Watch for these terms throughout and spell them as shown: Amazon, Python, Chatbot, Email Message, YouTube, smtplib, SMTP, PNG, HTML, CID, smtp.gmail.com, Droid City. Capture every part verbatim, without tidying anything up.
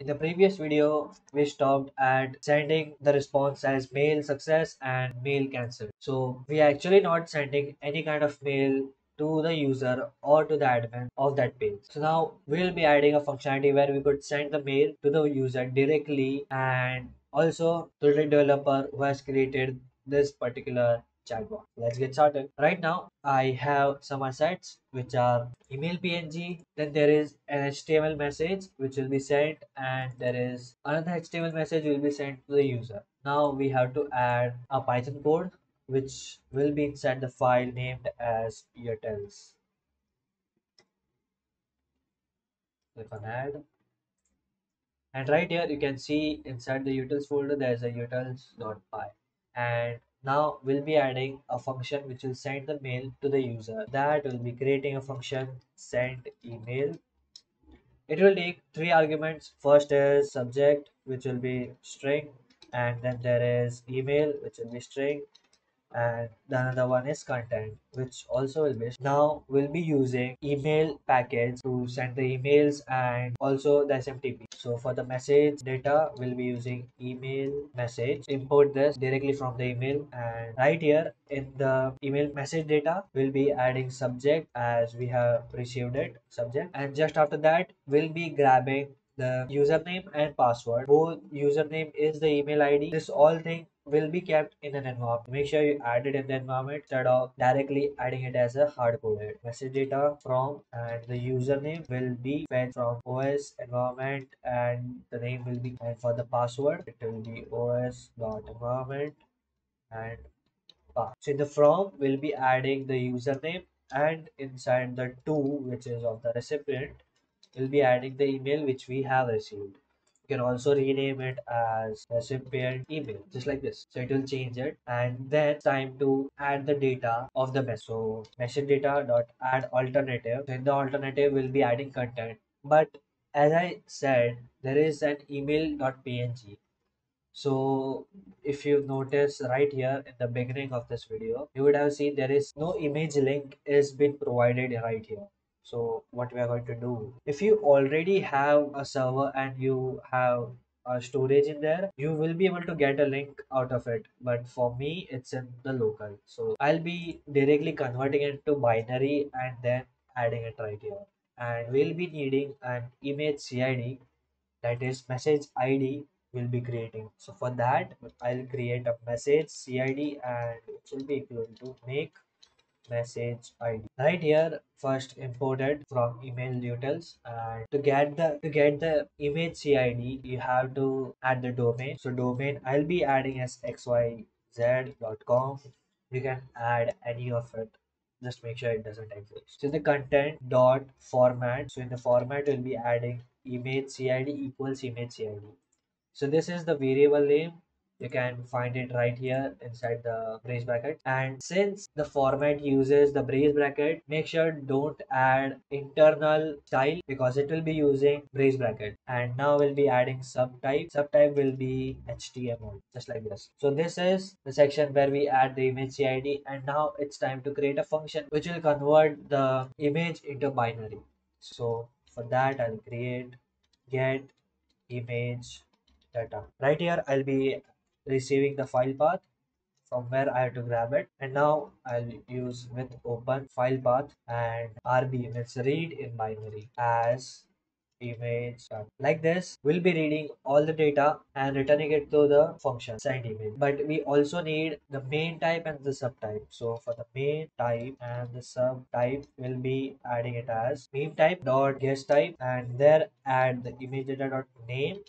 In the previous video, we stopped at sending the response as mail success and mail cancelled. So we are actually not sending any kind of mail to the user or to the admin of that page. So now we'll be adding a functionality where we could send the mail to the user directly and also to the developer who has created this particular chatbot. Let's get started. Right now I have some assets which are email P N G, then there is an H T M L message which will be sent, and there is another H T M L message will be sent to the user. Now we have to add a Python code which will be inside the file named as utils. Click on add, and right here you can see inside the utils folder there is a utils.py, and now we'll be adding a function which will send the mail to the user. That will be creating a function send email. It will take three arguments. First is subject, which will be string, and then there is email, which will be string, and the another one is content, which also will be. Now we'll be using email package to send the emails and also the S M T P. So for the message data, we'll be using email message. Import this directly from the email, and right here in the email message data we'll be adding subject as we have received it, subject, and just after that we'll be grabbing the username and password. Both username is the email I D. This all thing will be kept in an environment. Make sure you add it in the environment instead of directly adding it as a hard-coded. Message data from and the username will be fed from O S environment, and the name will be, and for the password it will be O S dot environment and pass. So in the from we'll be adding the username, and inside the to, which is of the recipient, we'll be adding the email which we have received. You can also rename it as recipient email, just like this. So it will change it, and then it's time to add the data of the message. So message data dot add alternative. Then the alternative will be adding content. But as I said, there is an email dot P N G. So if you notice right here in the beginning of this video, you would have seen there is no image link is been provided right here. So what we are going to do, if you already have a server and you have a storage in there, you will be able to get a link out of it, but for me it's in the local, so I'll be directly converting it to binary and then adding it right here. And we'll be needing an image C I D, that is message I D we'll be creating. So for that I'll create a message C I D, and it will be equal to make message I D. Right here first imported from email utils, and to get the to get the image C I D you have to add the domain. So domain I'll be adding as x y z dot com. You can add any of it, just make sure it doesn't exist. So the content dot format, so in the format we'll be adding image C I D equals image C I D. So this is the variable name. You can find it right here inside the brace bracket. And since the format uses the brace bracket, make sure don't add internal style because it will be using brace bracket. And now we'll be adding subtype. Subtype will be H T M L, just like this. So this is the section where we add the image C I D, and now it's time to create a function which will convert the image into binary. So for that I'll create get image data. Right here I'll be receiving the file path from where I have to grab it, and now I'll use with open file path and R B, let's read in binary as image. Like this we'll be reading all the data and returning it to the function send email. But we also need the main type and the subtype. So for the main type and the subtype we'll be adding it as meme type dot guest type, and there add the image data dot name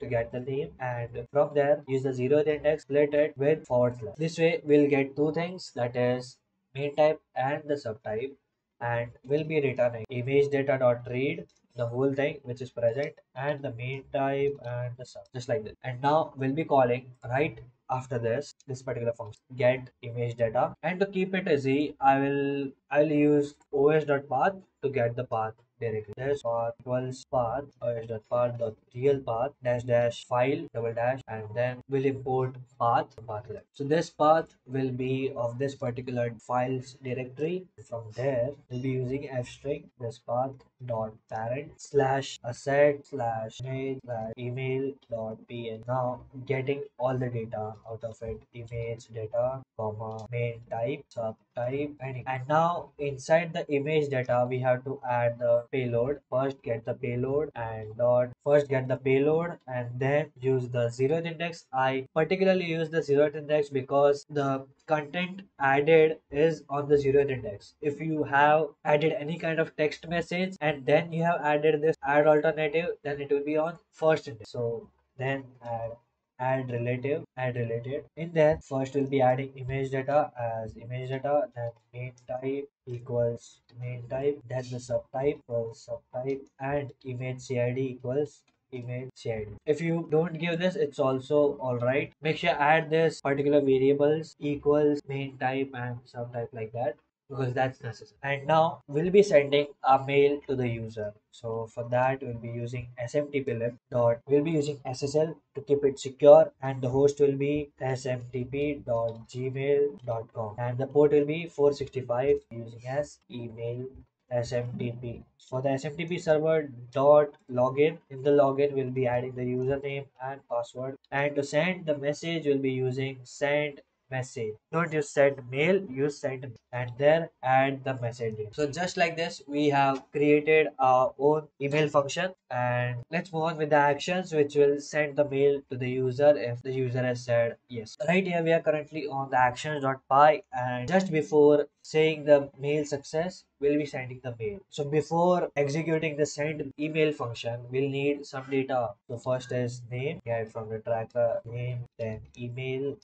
to get the name, and from there use the zeroth index, split it with forward slash. This way we'll get two things, that is main type and the subtype, and we'll be returning image data dot read the whole thing which is present and the main type and the sub, just like this. And now we'll be calling right after this this particular function get image data, and to keep it easy I will I'll use O S dot path to get the path directly. Dash path equals path or is that path dot real path dash dash file double dash, and then we'll import path path length. So this path will be of this particular files directory. From there we'll be using f string this path dot parent slash asset slash name slash email dot pn. Now getting all the data out of it, image data comma main type sub type any. And now inside the image data we have to add the payload. First get the payload and dot first get the payload and then use the zeroth index. I particularly use the zeroth index because the content added is on the zeroth index. If you have added any kind of text message and then you have added this add alternative, then it will be on first index. So then add add relative add related in there. First we'll be adding image data as image data, then main type equals main type, then the subtype equals subtype, and image C I D equals image C I D. If you don't give this, it's also alright. Make sure add this particular variables equals main type and subtype like that, because that's necessary. And now we'll be sending a mail to the user. So for that we'll be using smtplib dot we'll be using S S L to keep it secure, and the host will be s m t p dot gmail dot com and the port will be four sixty-five using as email S M T P. For the S M T P server dot login, in the login we'll be adding the username and password, and to send the message we'll be using send message. Don't use send mail, use send, and then add the message. So just like this we have created our own email function, and let's move on with the actions which will send the mail to the user if the user has said yes. Right here we are currently on the actions.py, and just before saying the mail success we'll be sending the mail. So before executing the send email function we'll need some data. So first is name, get from the tracker name, then email.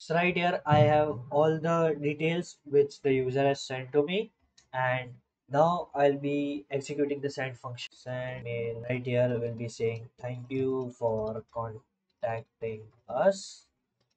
So right here I have all the details which the user has sent to me, and now I'll be executing the send function. Send mail. Right here will be saying thank you for contacting us,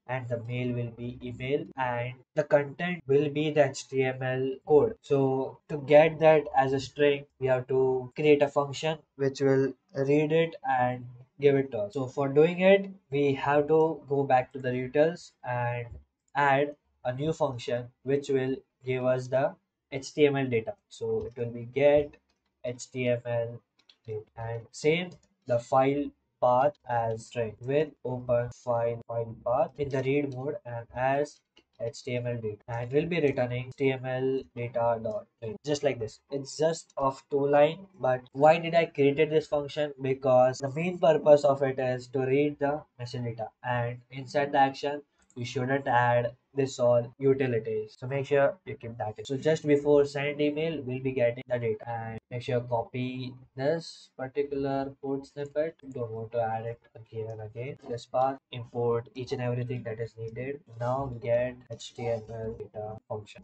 and the mail will be email, and the content will be the H T M L code. So to get that as a string we have to create a function which will read it and give it to us. So for doing it we have to go back to the utils and add a new function which will give us the H T M L data. So it will be get H T M L data, and save the file path as string with open file file path in the read mode and as H T M L data, and we'll be returning H T M L data dot print. Just like this. It's just of two line, but why did I created this function? Because the main purpose of it is to read the message data, and inside the action you shouldn't add this all utilities. So make sure you keep that in. So just before send email we'll be getting the data, and make sure copy this particular code snippet. Don't want to add it again and again. This path import each and everything that is needed. Now get H T M L data function.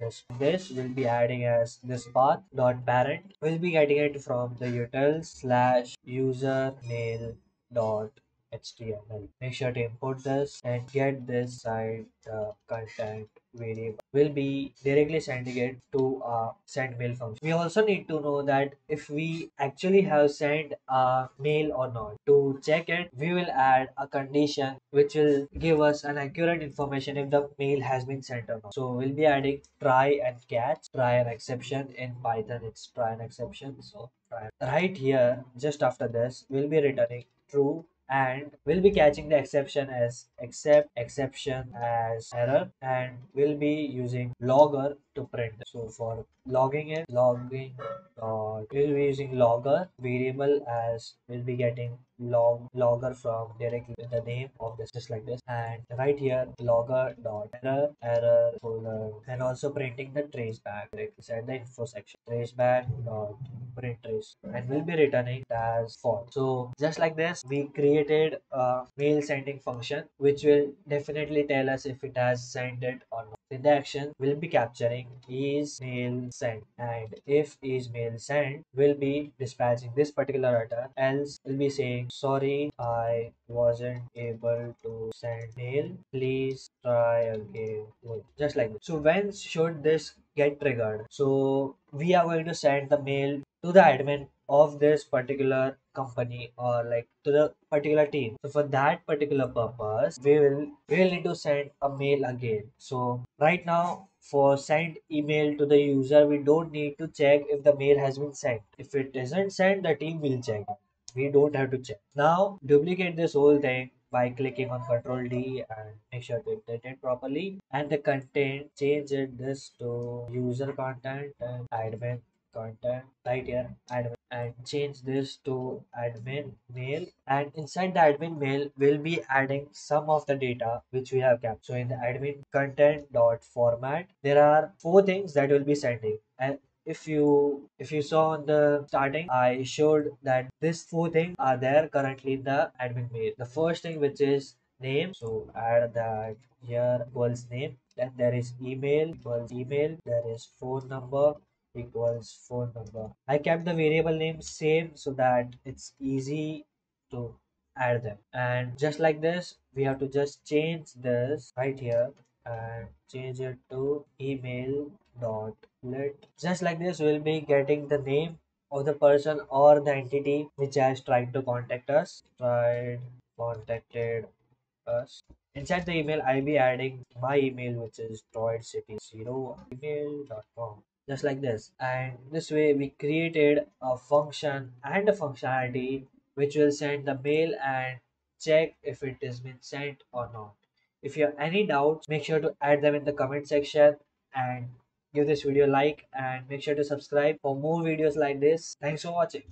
This, this will be adding as this path dot parent. We'll be getting it from the util slash user mail dot H T M L. Make sure to import this and get this side the content variable. We'll be directly sending it to a send mail function. We also need to know that if we actually have sent a mail or not. To check it we will add a condition which will give us an accurate information if the mail has been sent or not. So we'll be adding try and catch. Try an exception. In Python it's try an exception. So try. Right here just after this we'll be returning true, and we'll be catching the exception as except exception as error, and we'll be using logger to print. So for logging it logging uh, we'll be using logger variable as we'll be getting log logger from directly the name of this, just like this, and right here logger dot error error folder, and also printing the trace back right inside the info section. Trace back dot print trace, and we'll be returning it as false. So just like this we created a mail sending function which will definitely tell us if it has sent it or not. In the action we'll be capturing is mail sent, and if is mail sent we'll be dispatching this particular error, else we'll be saying saying, sorry, I wasn't able to send mail, please try again. Just like that. So when should this get triggered? So we are going to send the mail to the admin of this particular company, or like to the particular team. So for that particular purpose, we will we will need to send a mail again. So right now, for send email to the user, we don't need to check if the mail has been sent. If it isn't sent, the team will check. We don't have to check. Now duplicate this whole thing by clicking on control D and make sure to indent it properly, and the content, change it this to user content and admin content right here, admin, and change this to admin mail. And inside the admin mail, we'll be adding some of the data which we have kept. So in the admin content dot format, there are four things that we'll be sending, and if you if you saw in the starting, I showed that these four things are there currently in the admin mail. The first thing, which is name, so add that here, equals name. Then there is email, equals email. There is phone number, equals phone number. I kept the variable name same so that it's easy to add them. And just like this, we have to just change this right here and change it to email dot let. Just like this, we'll be getting the name of the person or the entity which has tried to contact us, tried contacted us. Inside the email, I'll be adding my email, which is droid city zero at gmail dot com. Just like this. And this way we created a function and a functionality which will send the mail and check if it has been sent or not. If you have any doubts, make sure to add them in the comment section, and give this video a like, and make sure to subscribe for more videos like this. Thanks for watching.